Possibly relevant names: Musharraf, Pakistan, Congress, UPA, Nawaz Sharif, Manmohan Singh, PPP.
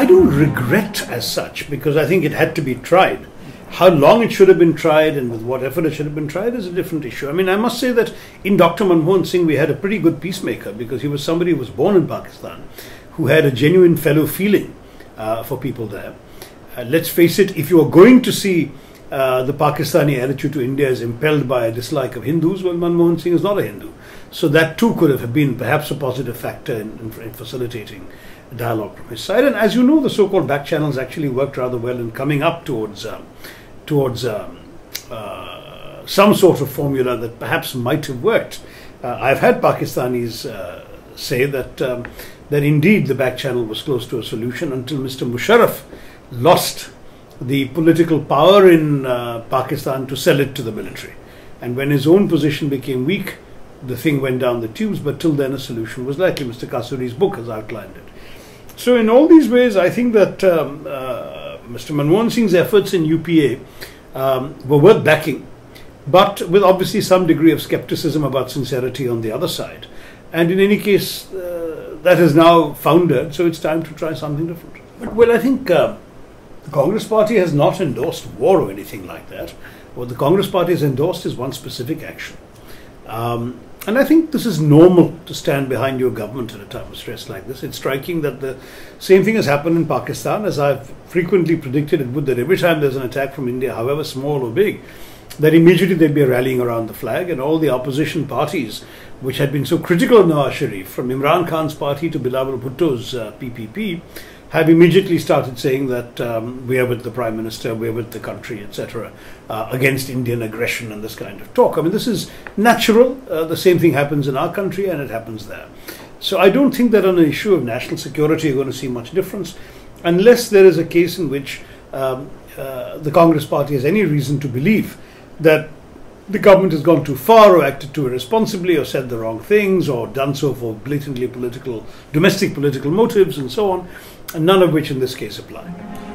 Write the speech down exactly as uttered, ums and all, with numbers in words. I don't regret as such, because I think it had to be tried. How long it should have been tried and with what effort it should have been tried is a different issue. I mean, I must say that in Doctor Manmohan Singh, we had a pretty good peacemaker, because he was somebody who was born in Pakistan, who had a genuine fellow feeling uh, for people there. Uh, let's face it, if you are going to see uh, the Pakistani attitude to India is impelled by a dislike of Hindus, well, Manmohan Singh is not a Hindu. So that too could have been perhaps a positive factor in, in, in facilitating dialogue from his side. And as you know, the so-called back channels actually worked rather well in coming up towards um, towards um, uh, some sort of formula that perhaps might have worked. Uh, I've had Pakistanis uh, say that, um, that indeed the back channel was close to a solution until Mister Musharraf lost the political power in uh, Pakistan to sell it to the military. And when his own position became weak, the thing went down the tubes, but till then a solution was likely. Mister Kasuri's book has outlined it. So in all these ways, I think that um, uh, Mister Manmohan Singh's efforts in U P A um, were worth backing, but with obviously some degree of skepticism about sincerity on the other side. And in any case, uh, that has now foundered, so it's time to try something different. But, well, I think uh, the Congress party has not endorsed war or anything like that. What the Congress party has endorsed is one specific action. Um, And I think this is normal to stand behind your government at a time of stress like this. It's striking that the same thing has happened in Pakistan, as I've frequently predicted it would, that every time there's an attack from India, however small or big, that immediately there'd be a rallying around the flag, and all the opposition parties, which had been so critical of Nawaz Sharif, from Imran Khan's party to Bilawal Bhutto's uh, P P P, have immediately started saying that um, we are with the Prime Minister, we are with the country, et cetera, uh, against Indian aggression and this kind of talk. I mean, this is natural. Uh, the same thing happens in our country and it happens there. So I don't think that on an issue of national security you're going to see much difference, unless there is a case in which um, uh, the Congress party has any reason to believe that the government has gone too far or acted too irresponsibly or said the wrong things or done so for blatantly political, domestic political motives and so on, and none of which in this case apply.